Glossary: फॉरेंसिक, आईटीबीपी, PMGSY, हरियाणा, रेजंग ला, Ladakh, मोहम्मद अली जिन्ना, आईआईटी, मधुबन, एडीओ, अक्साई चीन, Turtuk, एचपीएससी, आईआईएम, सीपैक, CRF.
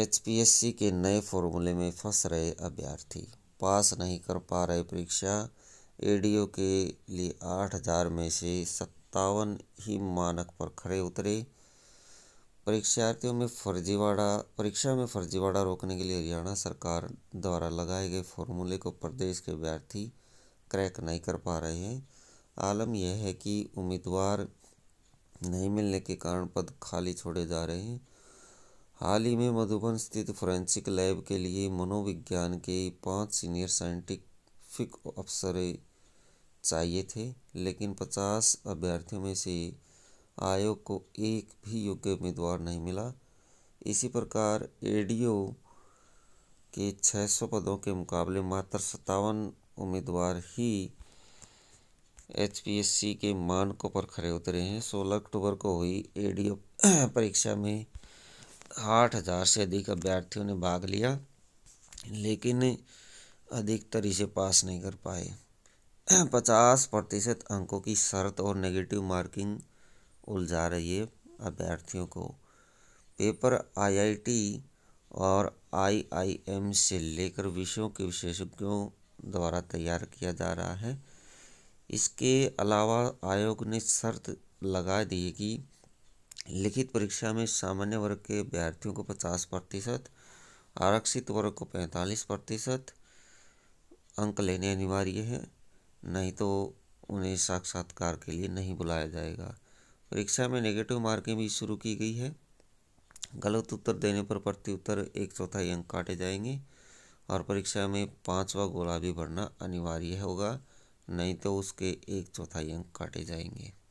एचपीएससी के नए फॉर्मूले में फंस रहे अभ्यर्थी, पास नहीं कर पा रहे परीक्षा। एडीओ के लिए 8000 में से 57 ही मानक पर खरे उतरे। परीक्षार्थियों में फर्जीवाड़ा, परीक्षा में फर्जीवाड़ा रोकने के लिए हरियाणा सरकार द्वारा लगाए गए फॉर्मूले को प्रदेश के अभ्यर्थी क्रैक नहीं कर पा रहे हैं। आलम यह है कि उम्मीदवार नहीं मिलने के कारण पद खाली छोड़े जा रहे हैं। हाल ही में मधुबन स्थित फॉरेंसिक लैब के लिए मनोविज्ञान के 5 सीनियर साइंटिफिक अफसर चाहिए थे, लेकिन 50 अभ्यर्थियों में से आयोग को एक भी योग्य उम्मीदवार नहीं मिला। इसी प्रकार एडीओ के 600 पदों के मुकाबले मात्र 57 उम्मीदवार ही एचपीएससी के मानकों पर खरे उतरे हैं। 16 अक्टूबर को हुई एडीओ परीक्षा में 8000 से अधिक अभ्यर्थियों ने भाग लिया, लेकिन अधिकतर इसे पास नहीं कर पाए। 50% अंकों की शर्त और नेगेटिव मार्किंग उलझा रही है अभ्यर्थियों को। पेपर आईआईटी और आईआईएम से लेकर विषयों के विशेषज्ञों द्वारा तैयार किया जा रहा है। इसके अलावा आयोग ने शर्त लगा दी है कि लिखित परीक्षा में सामान्य वर्ग के अभ्यर्थियों को 50%, आरक्षित वर्ग को 45% अंक लेने अनिवार्य है, नहीं तो उन्हें साक्षात्कार के लिए नहीं बुलाया जाएगा। परीक्षा में नेगेटिव मार्किंग भी शुरू की गई है। गलत उत्तर देने पर प्रत्युत्तर 1/4 अंक काटे जाएंगे और परीक्षा में 5वां गोला भी भरना अनिवार्य होगा, नहीं तो उसके 1/4 अंक काटे जाएंगे।